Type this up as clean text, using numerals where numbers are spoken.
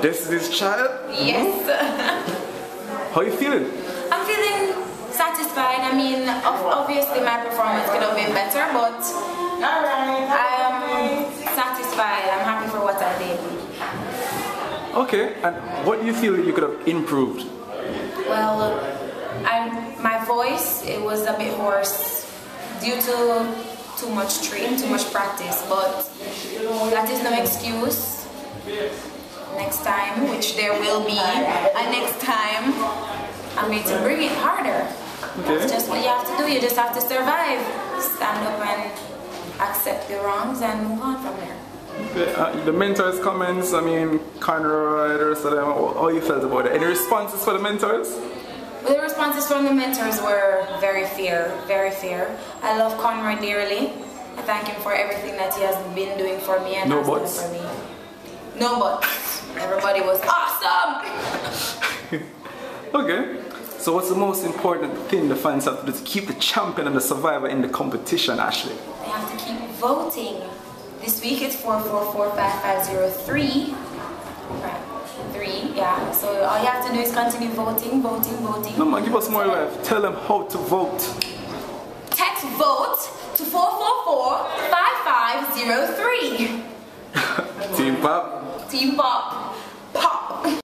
This is his child? Yes. How are you feeling? I'm feeling satisfied. I mean, obviously my performance could have been better, but I'm satisfied. I'm happy for what I did. Okay, and what do you feel you could have improved? Well, my voice, it was a bit hoarse due to too much training, too much practice, but that is no excuse. Next time, which there will be, and next time I'm going to bring it harder. Okay. That's just what you have to do. You just have to survive, stand up and accept your wrongs and move on from there. The mentors' comments, I mean, Conrad, or something, how you felt about it? Any responses for the mentors? Well, the responses from the mentors were very fair, very fair. I love Conrad dearly. I thank him for everything that he has been doing for me and for me. No buts. Everybody was awesome! Okay. So what's the most important thing the fans have to do to keep the champion and the survivor in the competition, Ashley? They have to keep voting. This week it's 4445503. Yeah, so all you have to do is continue voting, voting, voting. No man, give us more life. Tell them how to vote. Text VOTE to 4445503. Team Pop. Team Pop. Pop.